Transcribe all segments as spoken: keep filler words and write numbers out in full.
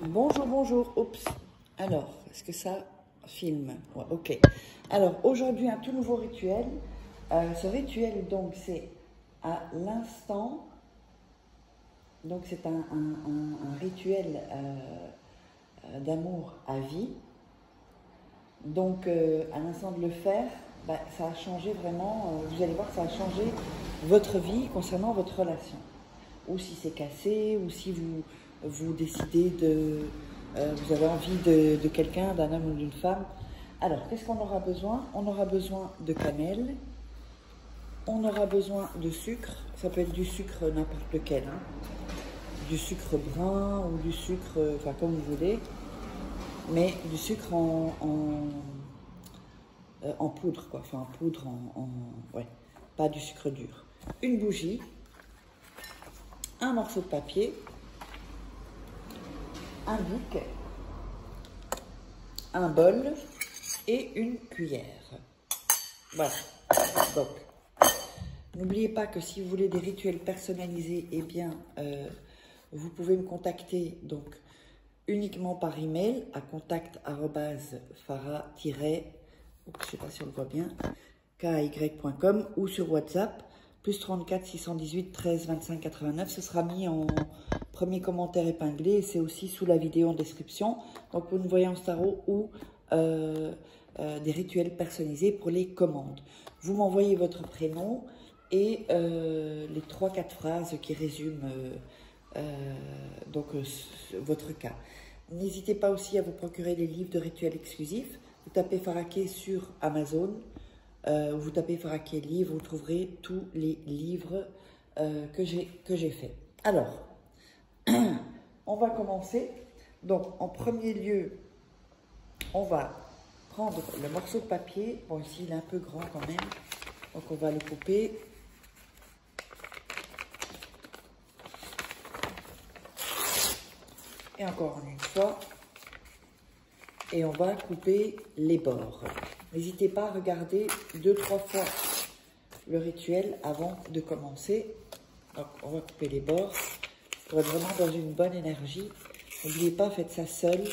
Bonjour, bonjour, oups, alors, est-ce que ça filme? Ouais, ok. Alors, aujourd'hui, un tout nouveau rituel. Euh, ce rituel, donc, c'est à l'instant, donc c'est un, un, un, un rituel euh, d'amour à vie. Donc, euh, à l'instant de le faire, bah, ça a changé vraiment, euh, vous allez voir, ça a changé votre vie concernant votre relation. Ou si c'est cassé, ou si vous... vous décidez de... Euh, vous avez envie de, de quelqu'un, d'un homme ou d'une femme. Alors, qu'est-ce qu'on aura besoin? On aura besoin de cannelle. On aura besoin de sucre. Ça peut être du sucre n'importe lequel. Hein. Du sucre brun ou du sucre... Enfin, comme vous voulez. Mais du sucre en... En, euh, en poudre, quoi. Enfin, en poudre, en... en ouais. Pas du sucre dur. Une bougie. Un morceau de papier. Un bouc, un bol et une cuillère. Voilà. Donc, n'oubliez pas que si vous voulez des rituels personnalisés, eh bien, euh, vous pouvez me contacter donc uniquement par email à contact arobase farah tiret, je ne sais pas si on le voit bien, kay point com ou sur WhatsApp plus trente-quatre, six cent dix-huit, treize, vingt-cinq, quatre-vingt-neuf. Ce sera mis en premier commentaire épinglé et c'est aussi sous la vidéo en description. Donc, pour une voyance tarot ou euh, euh, des rituels personnalisés pour les commandes. Vous m'envoyez votre prénom et euh, les trois quatre phrases qui résument euh, euh, donc, euh, votre cas. N'hésitez pas aussi à vous procurer les livres de rituels exclusifs. Vous tapez Farah Kay sur Amazon. Euh, vous tapez Farah Kay livre, vous trouverez tous les livres euh, que j'ai faits. Alors, on va commencer. Donc, en premier lieu, on va prendre le morceau de papier. Bon, ici, il est un peu grand quand même. Donc, on va le couper. Et encore une fois. Et on va couper les bords. N'hésitez pas à regarder deux, trois fois le rituel avant de commencer. Donc, on va couper les bords pour être vraiment dans une bonne énergie. N'oubliez pas, faites ça seul.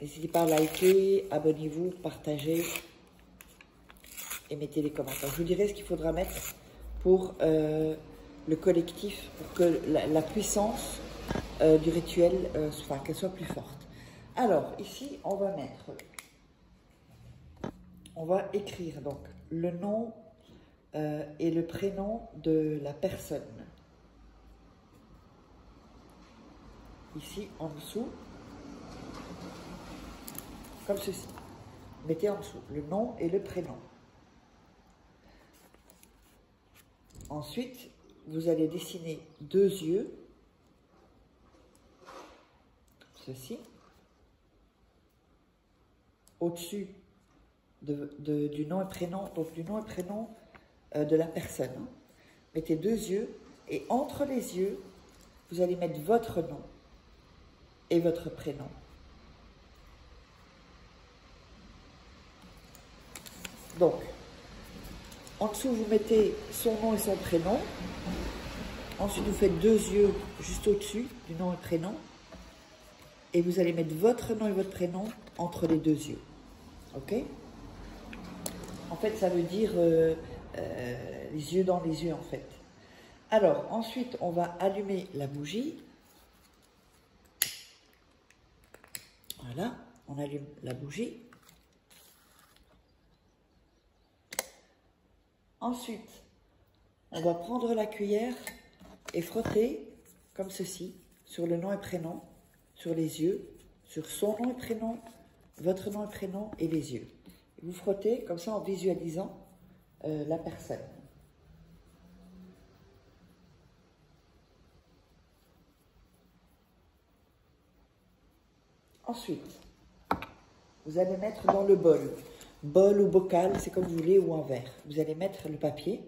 N'hésitez pas à liker, abonnez-vous, partagez et mettez les commentaires. Je vous dirai ce qu'il faudra mettre pour euh, le collectif, pour que la, la puissance euh, du rituel, euh, enfin, qu'elle soit plus forte. Alors, ici, on va mettre, on va écrire donc le nom euh, et le prénom de la personne. Ici, en dessous, comme ceci. Mettez en dessous le nom et le prénom. Ensuite, vous allez dessiner deux yeux. Ceci. Au-dessus de, de, du nom et prénom, donc du nom et prénom euh, de la personne. Mettez deux yeux et entre les yeux, vous allez mettre votre nom et votre prénom. Donc, en dessous, vous mettez son nom et son prénom. Ensuite, vous faites deux yeux juste au-dessus du nom et prénom. Et vous allez mettre votre nom et votre prénom entre les deux yeux. Ok? En fait, ça veut dire euh, euh, les yeux dans les yeux, en fait. Alors, ensuite, on va allumer la bougie. Voilà, on allume la bougie. Ensuite, on va prendre la cuillère et frotter, comme ceci, sur le nom et prénom, sur les yeux, sur son nom et prénom, votre nom et prénom et les yeux. Vous frottez comme ça en visualisant euh, la personne. Ensuite, vous allez mettre dans le bol, bol ou bocal, c'est comme vous voulez, ou un verre. Vous allez mettre le papier.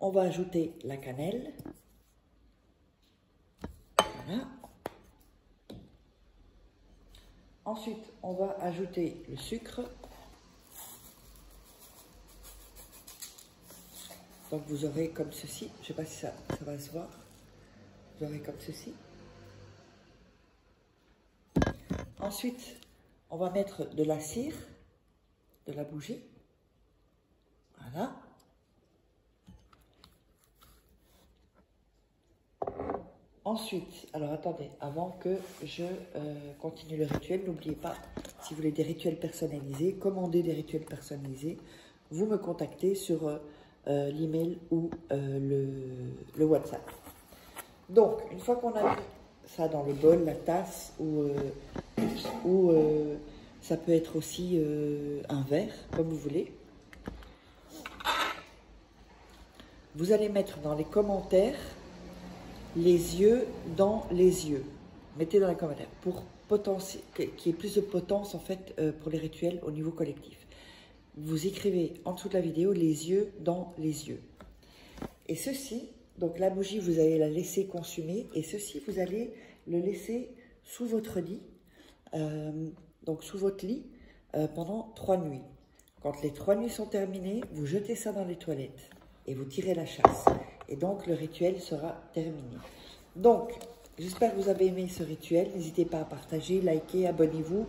On va ajouter la cannelle. Voilà. Ensuite, on va ajouter le sucre. Donc vous aurez comme ceci, je ne sais pas si ça, ça va se voir, vous aurez comme ceci. Ensuite, on va mettre de la cire, de la bougie, voilà. Ensuite, alors attendez, avant que je euh, continue le rituel, n'oubliez pas, si vous voulez des rituels personnalisés, commandez des rituels personnalisés, vous me contactez sur euh, euh, l'email ou euh, le, le WhatsApp. Donc, une fois qu'on a mis ça dans le bol, la tasse, ou, euh, ou euh, ça peut être aussi euh, un verre, comme vous voulez, vous allez mettre dans les commentaires les yeux dans les yeux. Mettez dans les commentaires pour qu'il y ait plus de potence en fait euh, pour les rituels au niveau collectif. Vous écrivez en dessous de la vidéo les yeux dans les yeux. Et ceci, donc la bougie, vous allez la laisser consumer et ceci, vous allez le laisser sous votre lit, euh, donc sous votre lit euh, pendant trois nuits. Quand les trois nuits sont terminées, vous jetez ça dans les toilettes et vous tirez la chasse. Et donc, le rituel sera terminé. Donc, j'espère que vous avez aimé ce rituel. N'hésitez pas à partager, liker, abonnez-vous.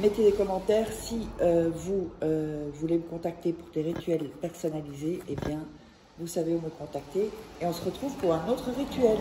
Mettez des commentaires. Si euh, vous euh, voulez me contacter pour des rituels personnalisés, eh bien, vous savez où me contacter. Et on se retrouve pour un autre rituel.